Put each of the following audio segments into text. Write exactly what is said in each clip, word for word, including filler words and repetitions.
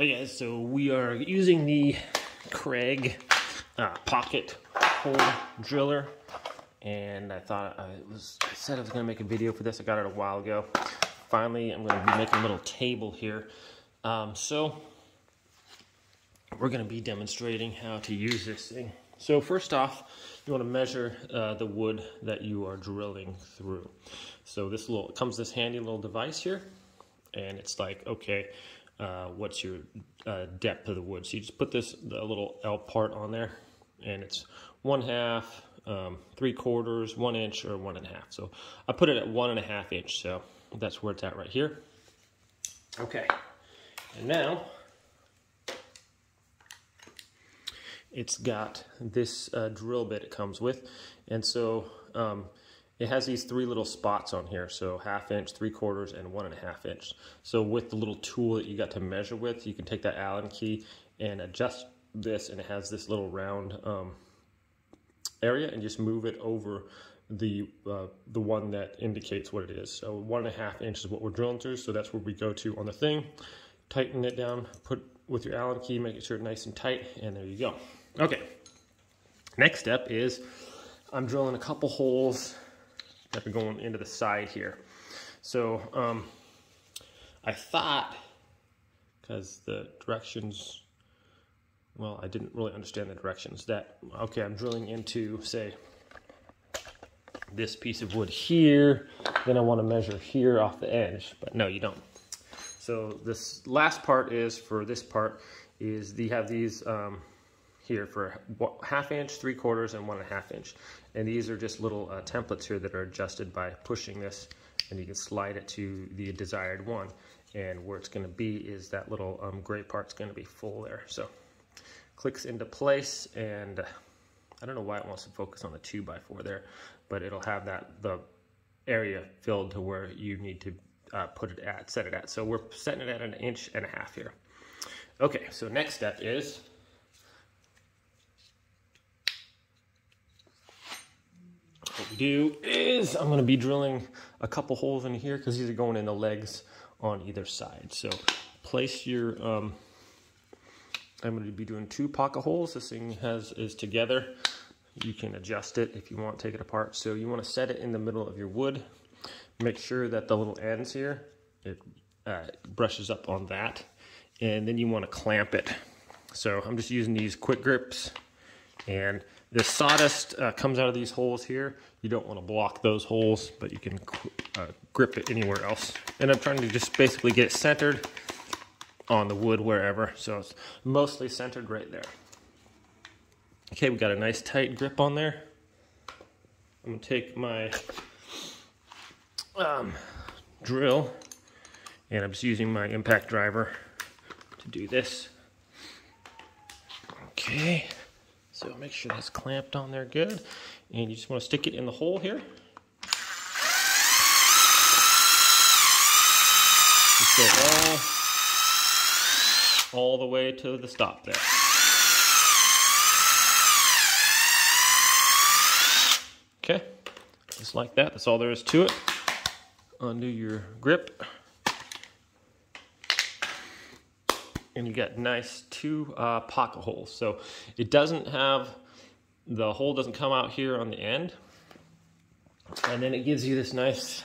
Okay, so we are using the Kreg uh, pocket hole driller, and I thought I was I said I was gonna make a video for this. I got it a while ago. Finally, I'm gonna be making a little table here. Um, so we're gonna be demonstrating how to use this thing. So first off, you want to measure uh, the wood that you are drilling through. So this little it comes this handy little device here, and it's like, okay, Uh, what's your uh, depth of the wood? So you just put this the little L part on there, and it's one half, um, three quarters, one inch, or one and a half. So I put it at one and a half inch. So that's where it's at right here. Okay, and now it's got this uh, drill bit it comes with, and so um, it has these three little spots on here, so half inch, three quarters, and one and a half inch. So with the little tool that you got to measure with, you can take that Allen key and adjust this, and it has this little round um, area, and just move it over the uh, the one that indicates what it is. So one and a half inch is what we're drilling through, so that's where we go to on the thing. Tighten it down, put with your Allen key, make it sure it's nice and tight, and there you go. Okay, next step is I'm drilling a couple holes that are going into the side here. So um, I thought, because the directions, well, I didn't really understand the directions, that, okay, I'm drilling into, say, this piece of wood here, then I want to measure here off the edge, but no, you don't. So this last part is, for this part, is you have these um, here for half inch, three quarters, and one and a half inch. And these are just little uh, templates here that are adjusted by pushing this, and you can slide it to the desired one. And where it's going to be is that little um, gray part's going to be full there. So clicks into place, and uh, I don't know why it wants to focus on the two by four there, but it'll have that the area filled to where you need to uh, put it at, set it at. So we're setting it at an inch and a half here. Okay, so next step is, what we do is I'm going to be drilling a couple holes in here because these are going in the legs on either side. So place your, um, I'm going to be doing two pocket holes. This thing has is together. You can adjust it if you want, take it apart. So you want to set it in the middle of your wood. Make sure that the little ends here, it uh, brushes up on that. And then you want to clamp it. So I'm just using these quick grips, and the sawdust uh, comes out of these holes here. You don't want to block those holes, but you can uh, grip it anywhere else. And I'm trying to just basically get it centered on the wood wherever. So it's mostly centered right there. Okay, we got a nice tight grip on there. I'm gonna take my um, drill, and I'm just using my impact driver to do this. Okay. So make sure that's clamped on there good. And you just want to stick it in the hole here. Just go all, all the way to the stop there. Okay, just like that. That's all there is to it. Undo your grip. And you got nice two uh, pocket holes. So it doesn't have, the hole doesn't come out here on the end. And then it gives you this nice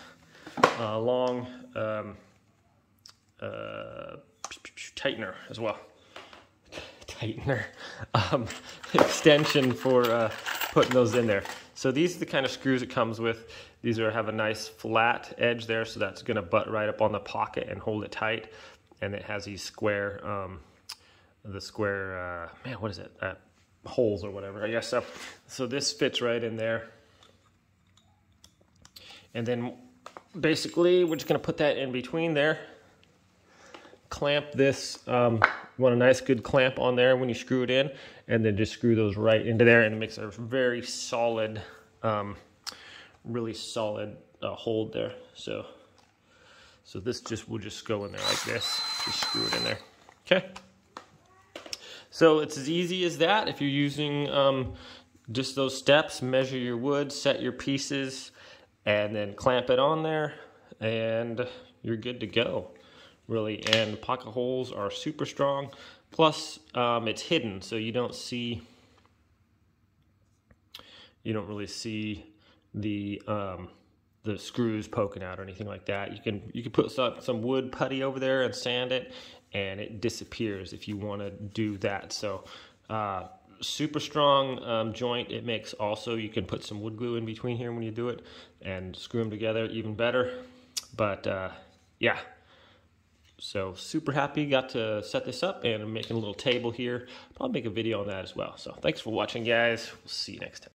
uh, long um, uh, tightener as well. Tightener. Um, extension for uh, putting those in there. So these are the kind of screws it comes with. These are have a nice flat edge there, so that's going to butt right up on the pocket and hold it tight. And it has these square, um, the square, uh, man, what is it? Uh, holes or whatever, I guess. So, so this fits right in there. And then basically we're just going to put that in between there. Clamp this, um, you want a nice good clamp on there when you screw it in. And then just screw those right into there, and it makes a very solid, um, really solid uh, hold there. So. So this just will just go in there like this. Just screw it in there. Okay. So it's as easy as that. If you're using um, just those steps, measure your wood, set your pieces, and then clamp it on there, and you're good to go. really, and the pocket holes are super strong. Plus, um, it's hidden, so you don't see, you don't really see the um, the screws poking out or anything like that. You can you can put some, some wood putty over there and sand it, and it disappears if you want to do that. So, uh, super strong um, joint. It makes also, you can put some wood glue in between here when you do it and screw them together even better. But uh, yeah, so super happy. Got to set this up, and I'm making a little table here. I'll make a video on that as well. So thanks for watching, guys. We'll see you next time.